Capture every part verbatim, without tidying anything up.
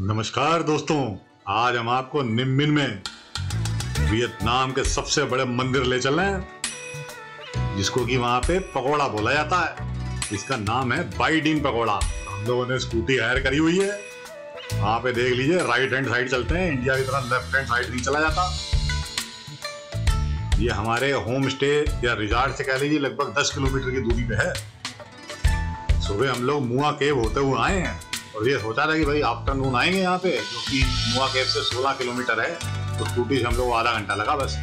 नमस्कार दोस्तों, आज हम आपको निम बिन में वियतनाम के सबसे बड़े मंदिर ले चल रहे हैं, जिसको कि वहां पे पगोड़ा बोला जाता है। इसका नाम है बाई डिन पगोड़ा। हम लोगों ने स्कूटी हायर करी हुई है, वहां पे देख लीजिए। राइट हैंड साइड चलते हैं, इंडिया की तरह लेफ्ट हैंड साइड नहीं चला जाता। ये हमारे होम स्टे या रिजॉर्ट से कह लीजिए लगभग दस किलोमीटर की दूरी पे है। सुबह हम लोग मुआ केव होते हुए आए हैं और ये सोचा था कि भाई आफ्टरनून आएंगे यहाँ पे, क्योंकि मुआ केव से सोलह किलोमीटर है, तो स्कूटी से हम लोग आधा घंटा लगा बस।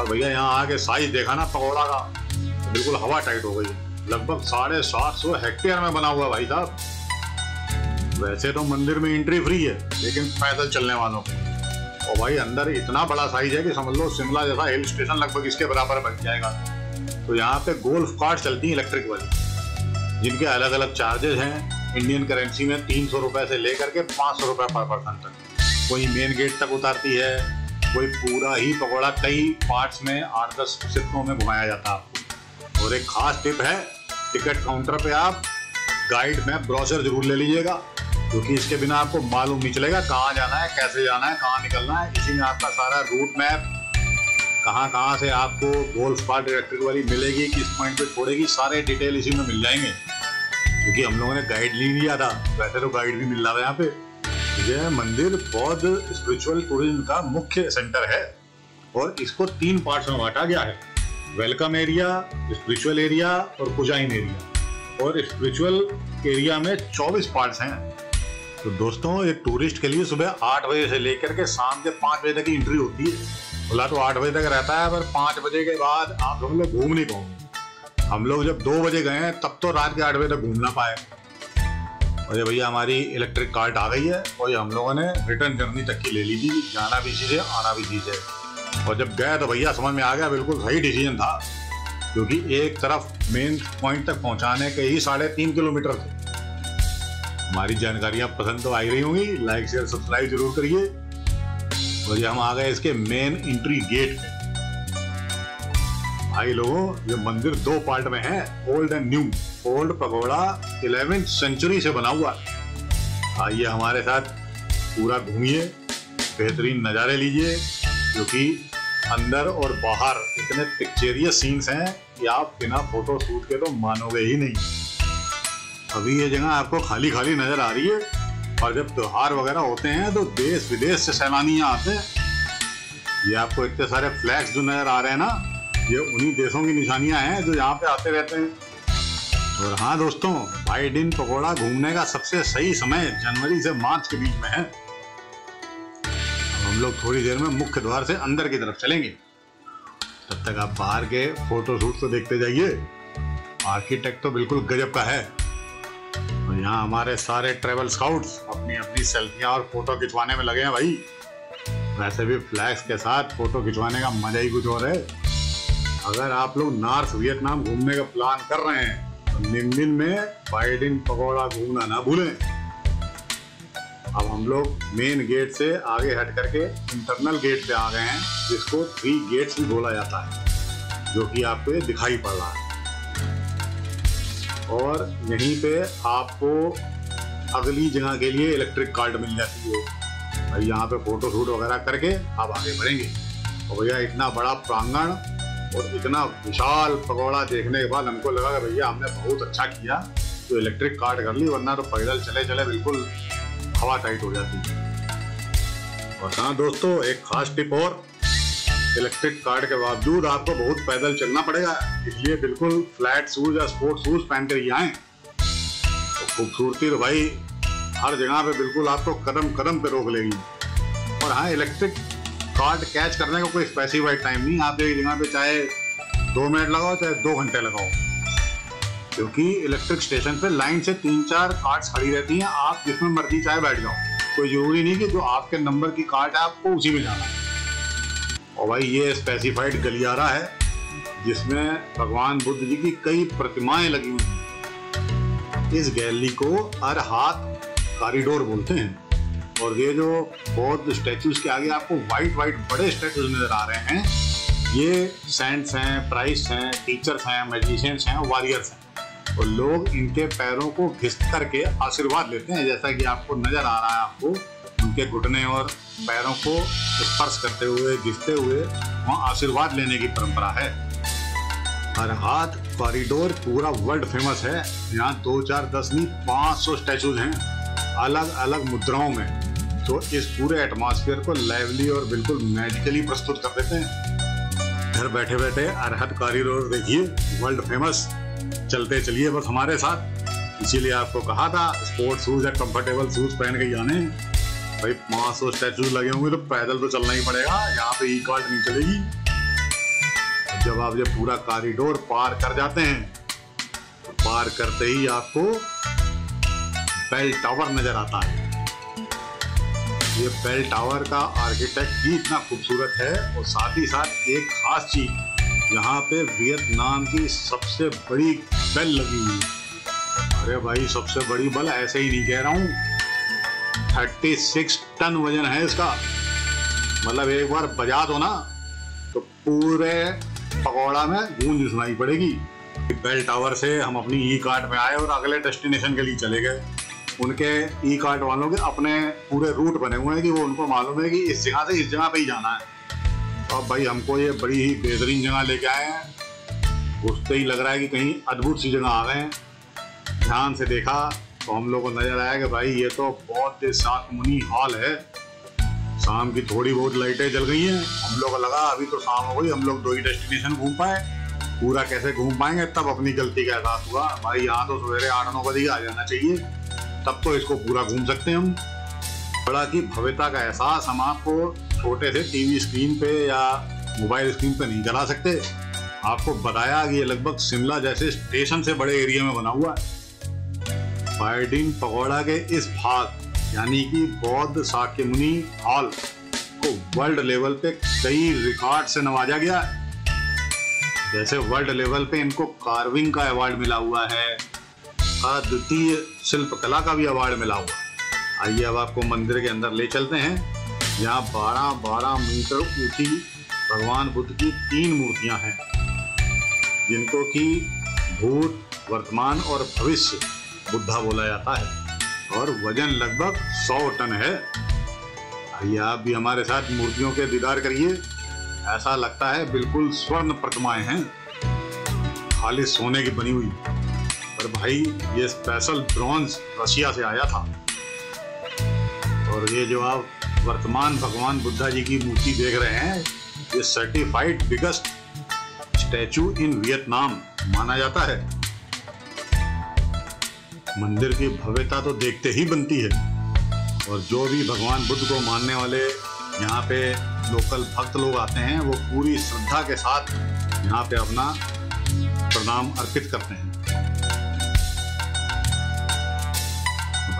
और भैया यहाँ आके साइज देखा ना पकौड़ा का, तो बिल्कुल हवा टाइट हो गई। लगभग साढ़े सात सौ हेक्टेयर में बना हुआ भाई साहब। वैसे तो मंदिर में एंट्री फ्री है, लेकिन पैदल चलने वालों को। और भाई अंदर इतना बड़ा साइज है कि समझ लो शिमला जैसा हिल स्टेशन लगभग इसके बराबर बन जाएगा। तो यहाँ पे गोल्फ कार्ट चलती है इलेक्ट्रिक वाली, जिनके अलग अलग चार्जेस हैं। इंडियन करेंसी में तीन सौ रुपये से लेकर के पाँच सौ रुपये पर पर्सन तक। कोई मेन गेट तक उतारती है, कोई पूरा ही पकौड़ा कई पार्ट्स में आठ दस क्षेत्रों में घुमाया जाता है आपको। और एक खास टिप है, टिकट काउंटर पर आप गाइड मैप ब्रोशर जरूर ले लीजिएगा, क्योंकि इसके बिना आपको मालूम नहीं चलेगा कहाँ जाना है, कैसे जाना है, कहाँ निकलना है। इसी में आपका सारा रूट मैप, कहाँ कहाँ से आपको गोल्फ कार्ट इलेक्ट्रिक वाली मिलेगी, किस पॉइंट पे छोड़ेगी, सारे डिटेल इसी में मिल जाएंगे। क्योंकि हम लोगों ने गाइड नहीं लिया था, वैसे तो गाइड भी मिल रहा है यहाँ पे। यह मंदिर बौद्ध स्पिरिचुअल टूरिज्म का मुख्य सेंटर है और इसको तीन पार्ट्स में बांटा गया है। वेलकम एरिया, स्पिरिचुअल एरिया और कुजाइन एरिया। और स्पिरिचुअल एरिया में चौबीस पार्ट्स हैं। तो दोस्तों, एक टूरिस्ट के लिए सुबह आठ बजे से लेकर के शाम के पाँच बजे तक की एंट्री होती है। खुला तो आठ बजे तक रहता है, पर पाँच बजे के बाद आप लोग लोग घूम नहीं पाओगे। हम लोग जब दो बजे गए तब तो रात के आठ बजे तक घूमना पाए। और ये भैया हमारी इलेक्ट्रिक कार्ट आ गई है और ये हम लोगों ने रिटर्न जर्नी तक की ले ली थी। जाना भी चीज़ है, आना भी चीज़ है। और जब गए तो भैया समझ में आ गया, बिल्कुल सही डिसीजन था, क्योंकि एक तरफ मेन पॉइंट तक पहुँचाने के ही साढ़े तीन किलोमीटर थे। हमारी जानकारियाँ पसंद तो आई रही होंगी, लाइक शेयर सब्सक्राइब जरूर करिए। और ये हम आ गए इसके मेन एंट्री गेट पे। भाई लोगों, ये मंदिर दो पार्ट में है, old and new. Old pagoda eleventh century से बना हुआ है। आइए हमारे साथ पूरा घूमिए, बेहतरीन नज़ारे लीजिए, क्योंकि अंदर और बाहर इतने पिक्चरियस सीन्स हैं कि आप बिना फोटो शूट के तो मानोगे ही नहीं। अभी ये जगह आपको खाली खाली नज़र आ रही है, और जब त्यौहार वगैरह होते हैं तो देश विदेश से सैलानी आते हैं। ये आपको इतने सारे फ्लैग्स जो नज़र आ रहे हैं ना, ये उन्हीं देशों की निशानियां हैं जो यहाँ पे आते रहते हैं। और हाँ दोस्तों, बाई डिन पगोड़ा घूमने का सबसे सही समय जनवरी से मार्च के बीच में है। हम लोग थोड़ी देर में मुख्य द्वार से अंदर की तरफ चलेंगे, तब तक आप बाहर के फोटोशूट तो देखते जाइए। आर्किटेक्ट तो बिल्कुल गजब का है। यहाँ हमारे सारे ट्रैवल स्काउट्स अपनी अपनी सेल्फियाँ और फोटो खिंचवाने में लगे हैं भाई। वैसे भी फ्लैग्स के साथ फोटो खिंचवाने का मजा ही कुछ और है। अगर आप लोग नॉर्थ वियतनाम घूमने का प्लान कर रहे हैं तो निम बिन में बाई डिन पगोड़ा घूमना ना भूलें। अब हम लोग मेन गेट से आगे हट करके इंटरनल गेट पे आ गए हैं, जिसको थ्री गेट्स भी बोला जाता है, जो कि आपको दिखाई पड़ रहा है। और यहीं पे आपको अगली जगह के लिए इलेक्ट्रिक कार्ड मिल जाती है। भाई यहाँ पे फोटो शूट वगैरह करके आप आगे बढ़ेंगे। और भैया इतना बड़ा प्रांगण और इतना विशाल पगोड़ा देखने के बाद हमको लगा कि भैया हमने बहुत अच्छा किया तो इलेक्ट्रिक कार्ड कर ली, वरना तो पैदल चले चले बिल्कुल हवा टाइट हो जाती है। और हाँ दोस्तों, एक खास टिप और, इलेक्ट्रिक कार्ड के बावजूद आपको बहुत पैदल चलना पड़ेगा, इसलिए बिल्कुल फ्लैट शूज या स्पोर्ट शूज पहन कर ही आएँ। तो खूबसूरती तो भाई हर जगह पे बिल्कुल आपको कदम कदम पे रोक लेगी। और हाँ, इलेक्ट्रिक कार्ड कैच करने का कोई स्पेसिफाइड टाइम नहीं। आप एक जगह पे चाहे दो मिनट लगाओ, चाहे दो घंटे लगाओ, क्योंकि इलेक्ट्रिक स्टेशन पर लाइन से तीन चार कार्ड्स खड़ी रहती हैं। आप जिसमें मर्जी चाहे बैठ जाओ, कोई जरूरी नहीं कि जो आपके नंबर की कार्ड है आपको उसी में जाना है। और भाई ये स्पेसिफाइड गलियारा है जिसमें भगवान बुद्ध जी की कई प्रतिमाएं लगी हुई हैं। इस गैलरी को अरहात कॉरिडोर बोलते हैं। और ये जो बौद्ध स्टैचूज के आगे आपको वाइट वाइट बड़े स्टैचूज नजर आ रहे हैं, ये सेंट्स हैं, प्राइस हैं, टीचर्स हैं, मैजिशियंस हैं, वॉरियर्स हैं। और लोग इनके पैरों को घिस करके आशीर्वाद लेते हैं, जैसा कि आपको नजर आ रहा है, आपको उनके घुटने और पैरों को स्पर्श करते हुए घिसते हुए वहाँ आशीर्वाद लेने की परंपरा है। अरहात कॉरिडोर पूरा वर्ल्ड फेमस है। यहाँ दो चार दस नहीं पाँच सौ स्टैचूज हैं अलग अलग मुद्राओं में, तो इस पूरे एटमॉस्फेयर को लाइवली और बिल्कुल मैजिकली प्रस्तुत कर देते हैं। घर बैठे बैठे अरहत कॉरिडोर देखिए, वर्ल्ड फेमस। चलते चलिए बस हमारे साथ, इसीलिए आपको कहा था स्पोर्ट्स शूज या कंफर्टेबल शूज पहन के जाने। भाई पाँच सौ स्टैचू लगे होंगे तो पैदल तो चलना ही पड़ेगा, यहाँ पे ई कार्ट नहीं चलेगी। जब आप ये पूरा कॉरिडोर पार कर जाते हैं, पार करते ही आपको बेल टावर नजर आता है। ये बेल टावर का आर्किटेक्ट भी इतना खूबसूरत है, और साथ ही साथ एक खास चीज, यहाँ पे वियतनाम की सबसे बड़ी बेल लगी हुई है। अरे भाई सबसे बड़ी बेल ऐसे ही नहीं कह रहा हूँ, छत्तीस टन वजन है इसका। मतलब एक बार बजा दो ना तो पूरे पकौड़ा में गूंज सुनाई पड़ेगी। बेल टावर से हम अपनी ई कार्ट में आए और अगले डेस्टिनेशन के लिए चले गए। उनके ई कार्ट वालों के अपने पूरे रूट बने हुए हैं कि वो उनको मालूम है कि इस जगह से इस जगह पे ही जाना है। और भाई हमको ये बड़ी ही बेहतरीन जगह लेके आए हैं, घुसते ही लग रहा है कि कहीं अद्भुत सी जगह आ गए हैं। ध्यान से देखा तो हम लोगों को नजर आया कि भाई ये तो बौद्ध शाकमुनि हॉल है। शाम की थोड़ी बहुत लाइटें जल गई हैं, हम लोग को लगा अभी तो शाम हो गई, हम लोग दो ही डेस्टिनेशन घूम पाए, पूरा कैसे घूम पाएंगे। तब अपनी गलती का एहसास हुआ, भाई यहाँ तो सवेरे आठ नौ बजे ही आ जाना चाहिए, तब तो इसको पूरा घूम सकते हैं हम। बड़ा की भव्यता का एहसास हम आपको छोटे से टीवी स्क्रीन पे या मोबाइल स्क्रीन पे नहीं दिला सकते। आपको बताया कि ये लगभग शिमला जैसे स्टेशन से बड़े एरिया में बना हुआ है। बाई डिंग पगोड़ा के इस भाग यानी कि बौद्ध शाक्यमुनि हॉल को वर्ल्ड लेवल पे कई रिकॉर्ड से नवाजा गया है। जैसे वर्ल्ड लेवल पे इनको कार्विंग का अवार्ड मिला हुआ है, अद्वितीय शिल्प कला का भी अवार्ड मिला हुआ है। आइए अब आपको मंदिर के अंदर ले चलते हैं। यहाँ बारह बारह मीटर ऊंची भगवान बुद्ध की तीन मूर्तियां हैं, जिनको कि भूत, वर्तमान और भविष्य बुद्धा बोला जाता है, और वजन लगभग सौ टन है। आइए आप भी हमारे साथ मूर्तियों के दीदार करिए। ऐसा लगता है बिल्कुल स्वर्ण प्रतिमाएं हैं, खाली सोने की बनी हुई, पर भाई ये स्पेशल ब्रॉन्ज रशिया से आया था। और ये जो आप वर्तमान भगवान बुद्धा जी की मूर्ति देख रहे हैं, ये certified biggest statue in Vietnam माना जाता है। मंदिर की भव्यता तो देखते ही बनती है, और जो भी भगवान बुद्ध को मानने वाले यहाँ पे लोकल भक्त लोग आते हैं, वो पूरी श्रद्धा के साथ यहाँ पे अपना प्रणाम अर्पित करते हैं।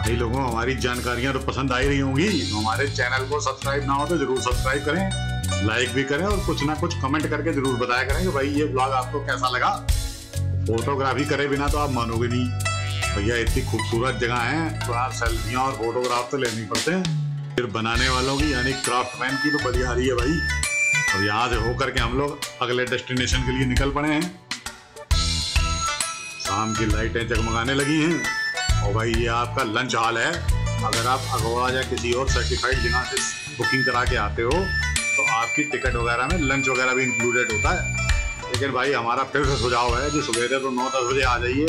भाई लोगों, हमारी जानकारियाँ तो पसंद आ ही रही होंगी। हमारे चैनल को सब्सक्राइब ना हो तो जरूर सब्सक्राइब करें, लाइक भी करें, और कुछ ना कुछ कमेंट करके जरूर बताया करें कि भाई ये ब्लॉग आपको कैसा लगा। फोटोग्राफी करे बिना तो आप मानोगे नहीं, भैया इतनी खूबसूरत जगह है तो आप सेल्फियाँ और फोटोग्राफ तो लेने पड़ते हैं। फिर बनाने वालों की यानी क्राफ्ट मैन की तो बड़ी आ रही है भाई। और यहाँ से होकर के हम लोग अगले डेस्टिनेशन के लिए निकल पड़े हैं। शाम की लाइटें जगमगाने लगी हैं। और भाई ये आपका लंच हॉल है। अगर आप अगोड़ा या किसी और सर्टिफाइड जगह से बुकिंग करा के आते हो तो आपकी टिकट वगैरह में लंच वगैरह भी इंक्लूडेड होता है। लेकिन भाई हमारा फिर से सुझाव है कि सवेरे तो नौ दस बजे आ जाइए,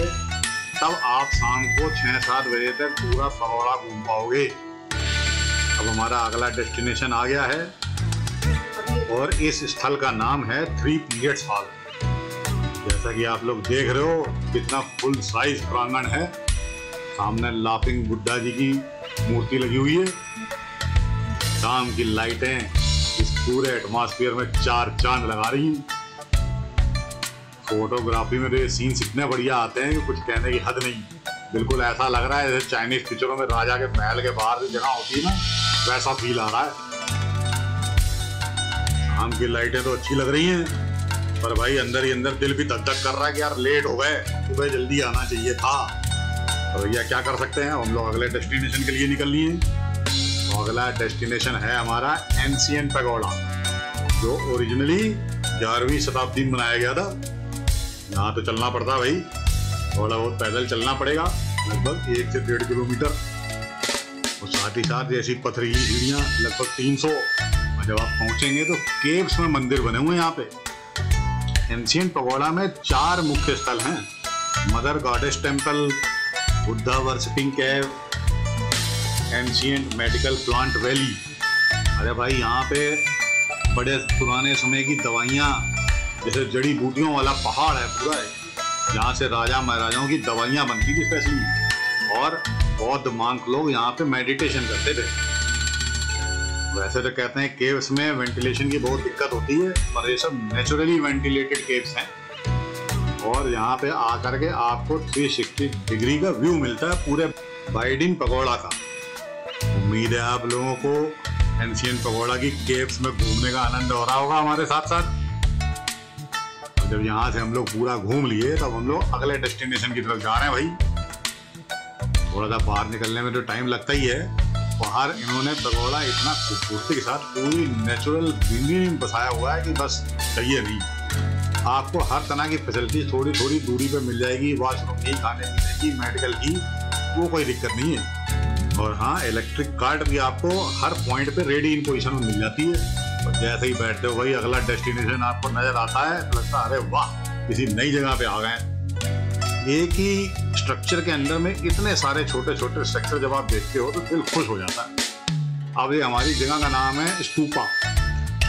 तब आप शाम को छः सात बजे तक पूरा पगोड़ा घूम पाओगे। अब हमारा अगला डेस्टिनेशन आ गया है, और इस स्थल का नाम है थ्री पीरियड्स हॉल। जैसा कि आप लोग देख रहे हो कितना फुल साइज प्रांगण है। सामने लाफिंग बुद्धा जी की मूर्ति लगी हुई है। शाम की लाइटें इस पूरे एटमॉस्फेयर में चार चांद लगा रही हैं। फोटोग्राफी में तो ये सीन्स इतने बढ़िया आते हैं कि कुछ कहने की हद नहीं। बिल्कुल ऐसा लग रहा है जैसे चाइनीज पिक्चरों में राजा के महल के बाहर जो जगह होती है ना, वैसा फील आ रहा है। शाम की लाइटें तो अच्छी लग रही हैं, पर भाई अंदर ही अंदर दिल भी धक धक कर रहा है कि यार लेट हो गए, सुबह जल्दी आना चाहिए था। तो भैया क्या कर सकते हैं, हम लोग अगले डेस्टिनेशन के लिए निकल लिए। तो अगला डेस्टिनेशन है हमारा एंशिएंट पैगोडा, जो ओरिजिनली ग्यारहवीं शताब्दी में बनाया गया था। यहाँ तो चलना पड़ता भाई। थोड़ा बहुत पैदल चलना पड़ेगा, लगभग एक से डेढ़ किलोमीटर, और साथ ही साथ जैसी पथरीली सीढ़ियाँ लगभग तीन सौ। और जब आप पहुँचेंगे तो केव्स में मंदिर बने हुए हैं। यहाँ पे एंशिएंट पगोडा में चार मुख्य स्थल हैं, mother goddess temple, Buddha worshipping cave, ancient medical plant valley. अरे भाई, यहाँ पे बड़े पुराने समय की दवाइयाँ, जैसे जड़ी बूटियों वाला पहाड़ है पूरा, यहाँ से राजा महाराजाओं की दवाइयाँ बनती थी स्पेशली, और बौद्ध मांक लोग यहाँ पे मेडिटेशन करते थे। वैसे तो कहते हैं केव्स में वेंटिलेशन की बहुत दिक्कत होती है, पर ये सब नेचुरली वेंटिलेटेड केव्स हैं। और यहाँ पे आकर के आपको थ्री सिक्सटी डिग्री का व्यू मिलता है पूरे बाई डिन पगोडा का। उम्मीद है आप लोगों को एंशिएंट पगोडा की केव्स में घूमने का आनंद हो रहा होगा हमारे साथ साथ। जब यहाँ से हम लोग पूरा घूम लिए, तब हम लोग अगले डेस्टिनेशन की तरफ जा रहे हैं। भाई, थोड़ा सा बाहर निकलने में तो टाइम लगता ही है। बाहर इन्होंने पगोडा इतना खूबसूरती के साथ पूरी नेचुरल ग्रीनरी में बसाया हुआ है कि बस चाहिए नहीं। आपको हर तरह की फैसिलिटी थोड़ी थोड़ी दूरी पर मिल जाएगी, वॉशरूम की, खाने पीने की, मेडिकल की, वो कोई दिक्कत नहीं है। और हाँ, इलेक्ट्रिक कार्ड भी आपको हर पॉइंट पे रेडी इन पोजिशन में मिल जाती है। और जैसे ही बैठते हो भाई, अगला डेस्टिनेशन आपको नज़र आता है, लगता है अरे वाह, किसी नई जगह पे आ गए। एक ही स्ट्रक्चर के अंदर में इतने सारे छोटे छोटे स्ट्रक्चर जब आप देखते हो तो दिल खुश हो जाता है। अब ये हमारी जगह का नाम है स्टूपा।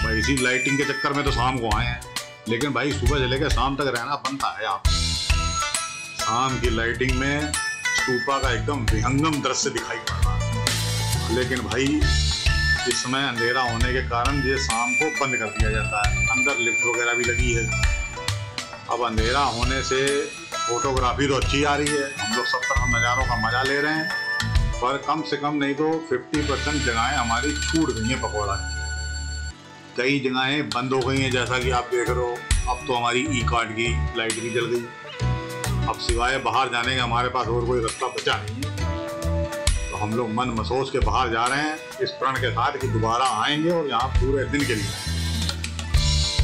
भाई, इसी लाइटिंग के चक्कर में तो शाम को आए हैं, लेकिन भाई सुबह से लेकर शाम तक रहना बनता है। आप शाम की लाइटिंग में स्तूपा का एकदम विहंगम दृश्य दिखाई पड़ रहा है, लेकिन भाई इस समय अंधेरा होने के कारण ये शाम को बंद कर दिया जाता है। अंदर लिफ्ट वगैरह भी लगी है। अब अंधेरा होने से फोटोग्राफी तो अच्छी आ रही है, हम लोग सब तरह नज़ारों का मज़ा ले रहे हैं, पर कम से कम नहीं तो फिफ्टी परसेंट जगहें हमारी छूट गई हैं पगोड़ा की। कई जगहें बंद हो गई हैं, जैसा कि आप देख रहे हो। अब तो हमारी ई कार्ड की लाइट भी जल गई, अब सिवाय बाहर जाने के हमारे पास और कोई रास्ता बचा नहीं है। तो हम लोग मन महसूस के बाहर जा रहे हैं, इस प्रण के साथ कि दोबारा आएंगे और यहाँ पूरे दिन के लिए।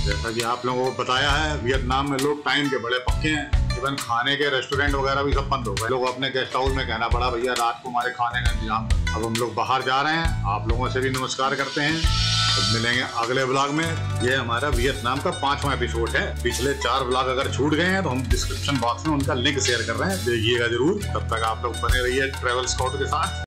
जैसा कि आप लोगों को बताया है, वियतनाम में लोग टाइम के बड़े पक्के हैं। इवन खाने के रेस्टोरेंट वगैरह भी सब बंद हो गए। लोग अपने गेस्ट हाउस में कहना पड़ा, भैया रात को हमारे खाने का इंतजाम। अब हम लोग बाहर जा रहे हैं, आप लोगों से भी नमस्कार करते हैं। अब मिलेंगे अगले ब्लॉग में। ये हमारा वियतनाम का पांचवा एपिसोड है। पिछले चार ब्लॉग अगर छूट गए हैं तो हम डिस्क्रिप्शन बॉक्स में उनका लिंक शेयर कर रहे हैं, देखिएगा जरूर। तब तक आप लोग बने रहिए ट्रैवल स्कॉट के साथ।